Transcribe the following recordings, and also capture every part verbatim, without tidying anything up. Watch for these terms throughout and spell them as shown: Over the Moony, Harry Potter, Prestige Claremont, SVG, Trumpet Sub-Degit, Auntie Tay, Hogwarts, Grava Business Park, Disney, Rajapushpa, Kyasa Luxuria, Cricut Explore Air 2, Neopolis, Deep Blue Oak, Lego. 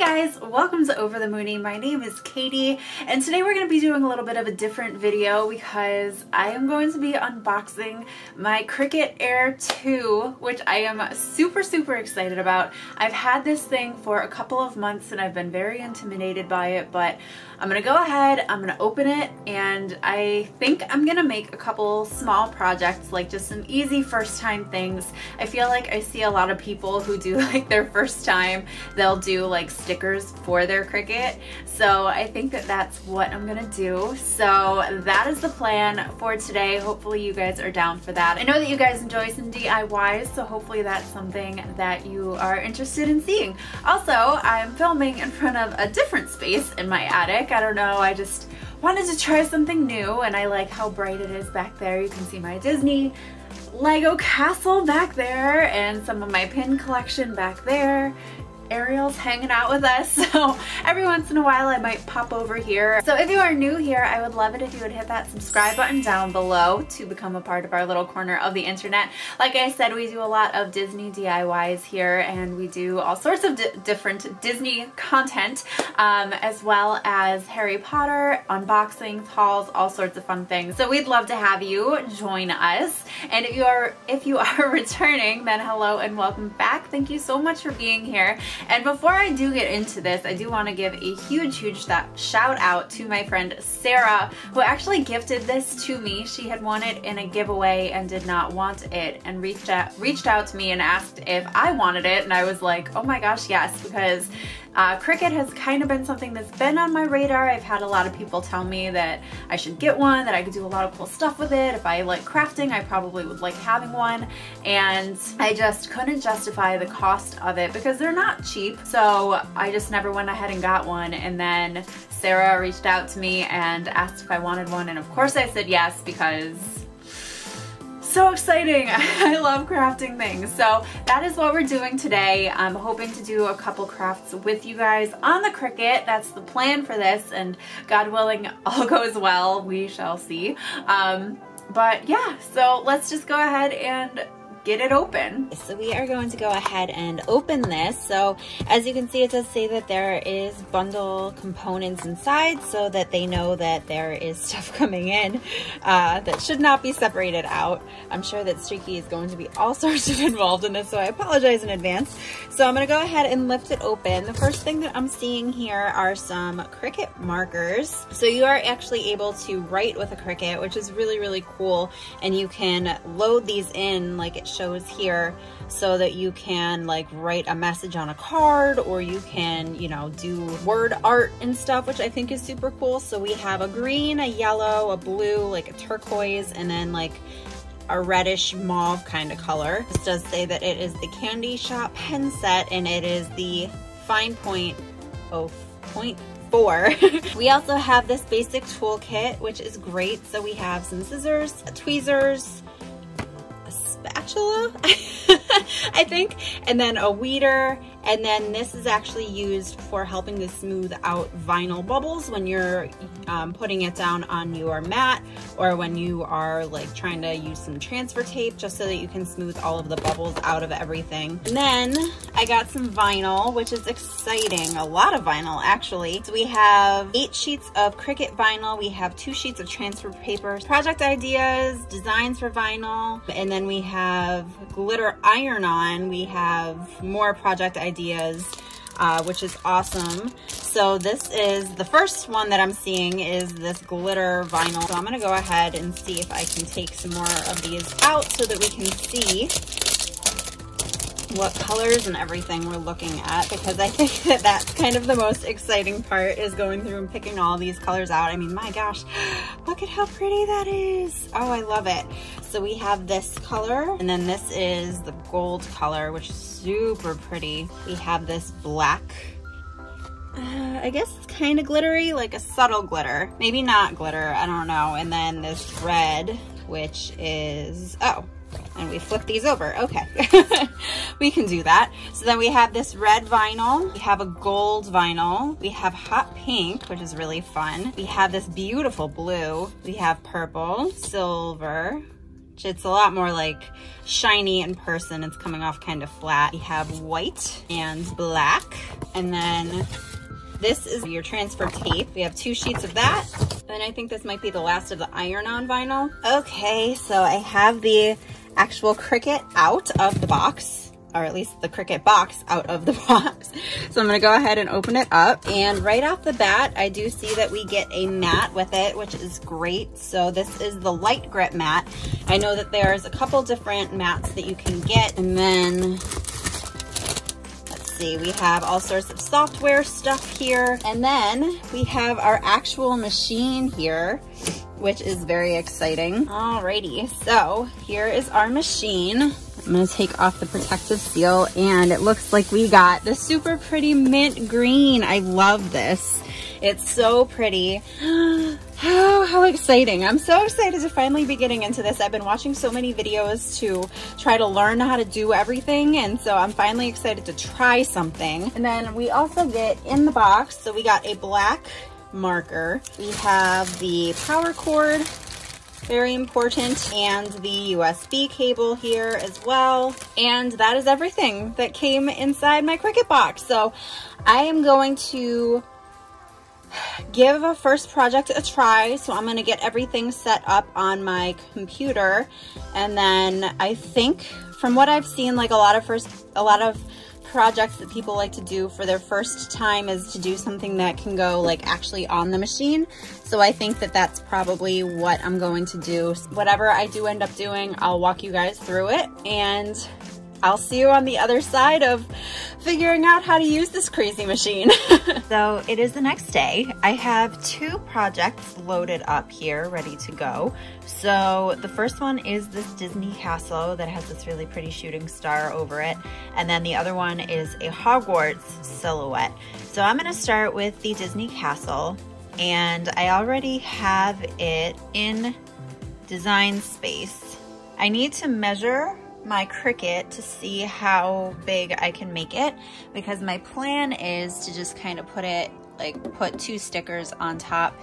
guys, welcome to Over the Moony. My name is Katie and today we're going to be doing a little bit of a different video because I am going to be unboxing my Cricut Air two, which I am super super excited about. I've had this thing for a couple of months and I've been very intimidated by it, but I'm going to go ahead, I'm going to open it, and I think I'm going to make a couple small projects, like just some easy first time things. I feel like I see a lot of people who do like their first time, they'll do like stickers for their Cricut. So I think that that's what I'm gonna do. So that is the plan for today. Hopefully you guys are down for that. I know that you guys enjoy some D I Ys, so hopefully that's something that you are interested in seeing. Also, I'm filming in front of a different space in my attic. I don't know, I just wanted to try something new, and I like how bright it is back there. You can see my Disney Lego castle back there and some of my pin collection back there. Ariel's hanging out with us, so every once in a while I might pop over here. So if you are new here, I would love it if you would hit that subscribe button down below to become a part of our little corner of the internet. Like I said, we do a lot of Disney D I Ys here, and we do all sorts of di- different Disney content, um, as well as Harry Potter, unboxings, hauls, all sorts of fun things. So we'd love to have you join us. And if you are, if you are returning, then hello and welcome back. Thank you so much for being here. And before I do get into this, I do want to give a huge, huge shout out to my friend Sarah, who actually gifted this to me. She had won it in a giveaway and did not want it, and reached out, reached out to me and asked if I wanted it, and I was like, oh my gosh, yes, because Uh, Cricut has kind of been something that's been on my radar. I've had a lot of people tell me that I should get one, that I could do a lot of cool stuff with it. If I like crafting, I probably would like having one, and I just couldn't justify the cost of it because they're not cheap, so I just never went ahead and got one. And then Sarah reached out to me and asked if I wanted one, and of course I said yes, because so exciting. I love crafting things. So that is what we're doing today. I'm hoping to do a couple crafts with you guys on the Cricut. That's the plan for this, and God willing, all goes well. We shall see. Um, but yeah, so let's just go ahead and get it open. So we are going to go ahead and open this. So as you can see, it does say that there is bundle components inside, so that they know that there is stuff coming in uh, that should not be separated out. I'm sure that Streaky is going to be all sorts of involved in this, so I apologize in advance. So I'm going to go ahead and lift it open. The first thing that I'm seeing here are some Cricut markers. So you are actually able to write with a Cricut, which is really, really cool. And you can load these in like it shows here, so that you can like write a message on a card, or you can, you know, do word art and stuff, which I think is super cool. So we have a green, a yellow, a blue, like a turquoise, and then like a reddish mauve kind of color. This does say that it is the Candy Shop pen set, and it is the fine point oh point four. We also have this basic toolkit, which is great. So we have some scissors, tweezers, spatula, I think, and then a weeder, and then this is actually used for helping to smooth out vinyl bubbles when you're um, putting it down on your mat, or when you are like trying to use some transfer tape, just so that you can smooth all of the bubbles out of everything. And then I got some vinyl, which is exciting. A lot of vinyl, actually. So we have eight sheets of Cricut vinyl. We have two sheets of transfer paper, project ideas, designs for vinyl, and then we have glitter iron-on. We have more project ideas ideas, uh, which is awesome. So this is the first one that I'm seeing, is this glitter vinyl. So I'm going to go ahead and see if I can take some more of these out so that we can see what colors and everything we're looking at, because I think that that's kind of the most exciting part, is going through and picking all these colors out. I mean, my gosh, look at how pretty that is. Oh, I love it. So we have this color, and then this is the gold color, which is super pretty. We have this black, uh, I guess it's kind of glittery, like a subtle glitter, maybe not glitter, I don't know. And then this red, which is, oh, and we flip these over. Okay, we can do that. So then we have this red vinyl, we have a gold vinyl, we have hot pink, which is really fun. We have this beautiful blue, we have purple, silver, which it's a lot more like shiny in person. It's coming off kind of flat. We have white and black, and then this is your transfer tape. We have two sheets of that. And I think this might be the last of the iron-on vinyl. Okay, so I have the actual Cricut out of the box, or at least the Cricut box out of the box. So I'm gonna go ahead and open it up. And right off the bat, I do see that we get a mat with it, which is great. So this is the light grip mat. I know that there's a couple different mats that you can get, and then we have all sorts of software stuff here. And then we have our actual machine here, which is very exciting. Alrighty, so here is our machine. I'm gonna take off the protective seal, and it looks like we got the super pretty mint green. I love this. It's so pretty. How, how exciting. I'm so excited to finally be getting into this. I've been watching so many videos to try to learn how to do everything, and so I'm finally excited to try something. And then we also get in the box, so we got a black marker. We have the power cord, very important, and the U S B cable here as well. And that is everything that came inside my Cricut box. So I am going to give a first project a try. So I'm gonna get everything set up on my computer, and then I think from what I've seen, like a lot of first a lot of projects that people like to do for their first time is to do something that can go like actually on the machine. So I think that that's probably what I'm going to do. Whatever I do end up doing, I'll walk you guys through it, and I'll see you on the other side of figuring out how to use this crazy machine. So it is the next day. I have two projects loaded up here, ready to go. So the first one is this Disney castle that has this really pretty shooting star over it. And then the other one is a Hogwarts silhouette. So I'm gonna start with the Disney castle, and I already have it in Design Space. I need to measure my Cricut to see how big I can make it, because my plan is to just kind of put it like put two stickers on top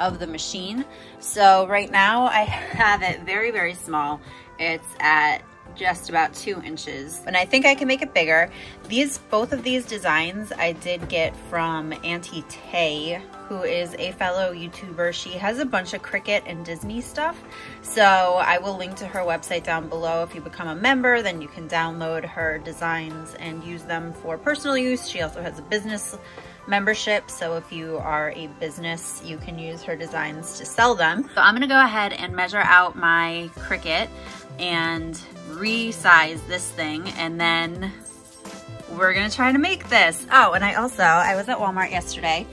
of the machine. So right now I have it very very small. It's at just about two inches, and I think I can make it bigger. These both of these designs I did get from Auntie Tay, who is a fellow YouTuber. She has a bunch of Cricut and Disney stuff, so I will link to her website down below. If you become a member, then you can download her designs and use them for personal use. She also has a business membership, so if you are a business, you can use her designs to sell them. So I'm gonna go ahead and measure out my Cricut and resize this thing, and then we're gonna try to make this. Oh, and I also, I was at Walmart yesterday.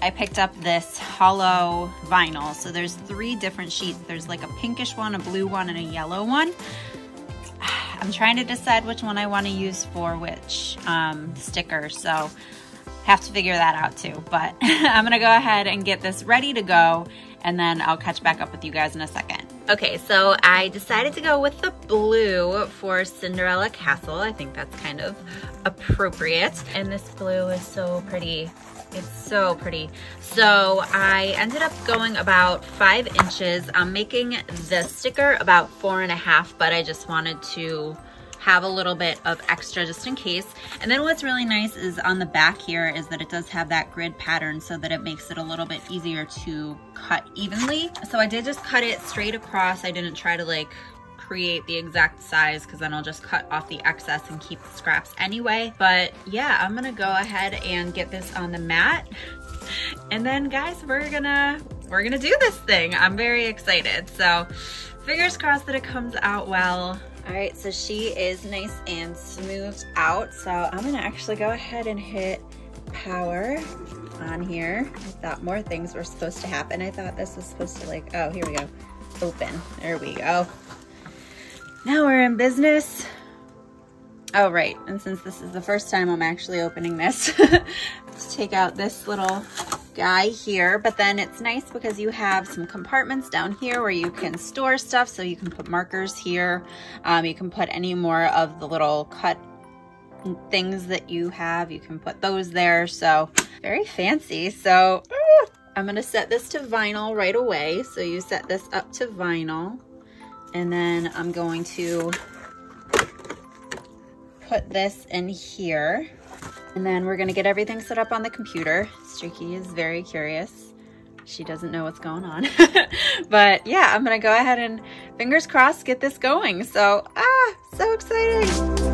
I picked up this hollow vinyl. So there's three different sheets. There's like a pinkish one, a blue one, and a yellow one. I'm trying to decide which one I wanna use for which um, sticker, so have to figure that out too. But I'm gonna go ahead and get this ready to go, and then I'll catch back up with you guys in a second. Okay, so I decided to go with the blue for Cinderella Castle. I think that's kind of appropriate. And this blue is so pretty. It's so pretty. So I ended up going about five inches. I'm making the sticker about four and a half, but I just wanted to have a little bit of extra just in case. And then what's really nice is on the back here is that it does have that grid pattern, so that it makes it a little bit easier to cut evenly. So I did just cut it straight across. I didn't try to like create the exact size, because then I'll just cut off the excess and keep the scraps anyway. But yeah, I'm gonna go ahead and get this on the mat, and then guys, we're gonna we're gonna do this thing. I'm very excited, so fingers crossed that it comes out well. All right, so she is nice and smoothed out. So I'm gonna actually go ahead and hit power on here. I thought more things were supposed to happen. I thought this was supposed to like, oh, here we go, open, there we go. Now we're in business. Oh, right, and since this is the first time I'm actually opening this, let's take out this little guy here. But then it's nice because you have some compartments down here where you can store stuff. So you can put markers here. Um, you can put any more of the little cut things that you have. You can put those there. So very fancy. So ooh, I'm gonna set this to vinyl right away. So you set this up to vinyl. And then I'm going to put this in here. And then we're gonna get everything set up on the computer. Streaky is very curious. She doesn't know what's going on. But yeah, I'm gonna go ahead and fingers crossed get this going. So, ah, so exciting.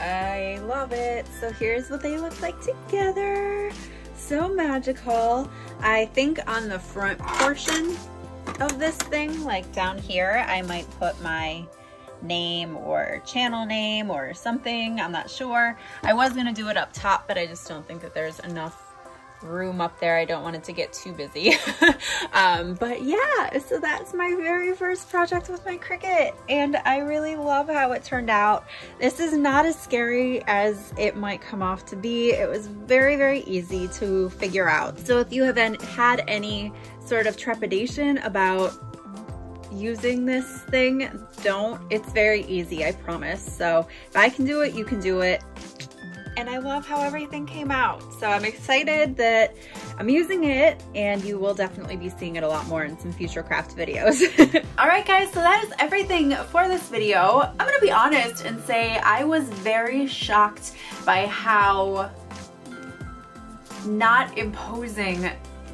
I love it. So here's what they look like together. So magical. I think on the front portion of this thing, like down here, I might put my name or channel name or something. I'm not sure. I was going to do it up top, but I just don't think that there's enough room up there. I don't want it to get too busy. um, but yeah, so that's my very first project with my Cricut, and I really love how it turned out. This is not as scary as it might come off to be. It was very, very easy to figure out. So if you haven't had any sort of trepidation about using this thing, don't. It's very easy, I promise. So if I can do it, you can do it. And I love how everything came out. So I'm excited that I'm using it, and you will definitely be seeing it a lot more in some future craft videos. All right guys, so that is everything for this video. I'm gonna be honest and say I was very shocked by how not imposing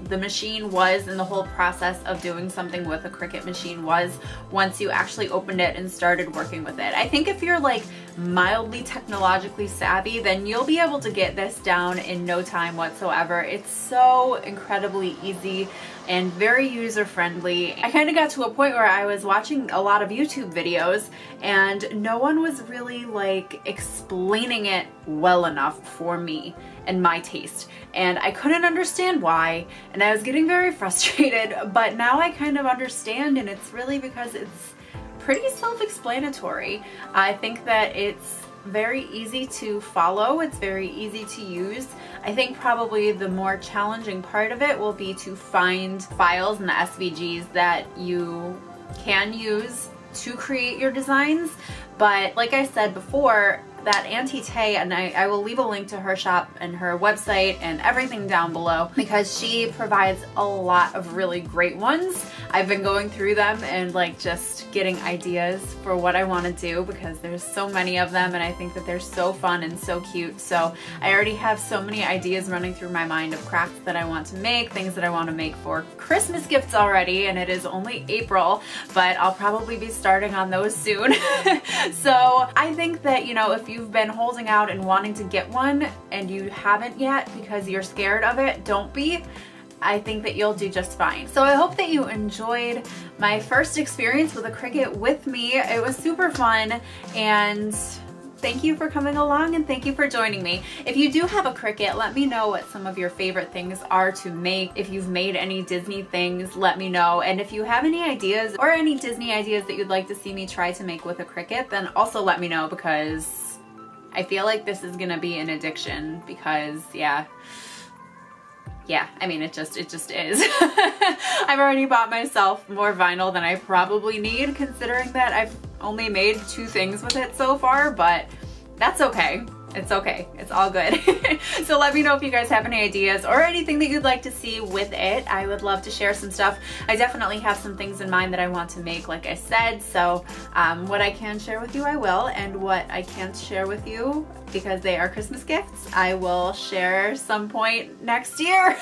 the machine was, and the whole process of doing something with a Cricut machine was, once you actually opened it and started working with it. I think if you're like mildly technologically savvy, then you'll be able to get this down in no time whatsoever. It's so incredibly easy and very user-friendly. I kind of got to a point where I was watching a lot of YouTube videos and no one was really like explaining it well enough for me and my taste, and I couldn't understand why, and I was getting very frustrated, but now I kind of understand, and it's really because it's pretty self-explanatory. I think that it's very easy to follow. It's very easy to use. I think probably the more challenging part of it will be to find files and the S V Gs that you can use to create your designs. But like I said before, that Auntie Tay, and I, I will leave a link to her shop and her website and everything down below, because she provides a lot of really great ones. I've been going through them and like just getting ideas for what I want to do, because there's so many of them and I think that they're so fun and so cute. So I already have so many ideas running through my mind of crafts that I want to make, things that I want to make for Christmas gifts already, and it is only April, but I'll probably be starting on those soon. So I think that, you know, if you you've been holding out and wanting to get one and you haven't yet because you're scared of it, don't be. I think that you'll do just fine. So I hope that you enjoyed my first experience with a Cricut with me. It was super fun, and thank you for coming along, and thank you for joining me. If you do have a Cricut, let me know what some of your favorite things are to make. If you've made any Disney things, let me know. And if you have any ideas or any Disney ideas that you'd like to see me try to make with a Cricut, then also let me know, because I feel like this is gonna be an addiction, because yeah, yeah, I mean, it just, it just is. I've already bought myself more vinyl than I probably need, considering that I've only made two things with it so far, but that's okay. It's okay. It's all good. So let me know if you guys have any ideas or anything that you'd like to see with it. I would love to share some stuff. I definitely have some things in mind that I want to make, like I said. So um, what I can share with you, I will. And what I can't share with you, because they are Christmas gifts, I will share some point next year.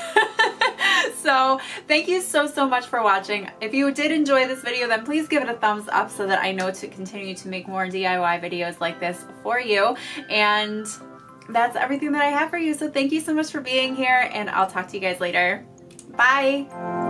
So thank you so, so much for watching. If you did enjoy this video, then please give it a thumbs up so that I know to continue to make more D I Y videos like this for you. And that's everything that I have for you. So thank you so much for being here, and I'll talk to you guys later. Bye.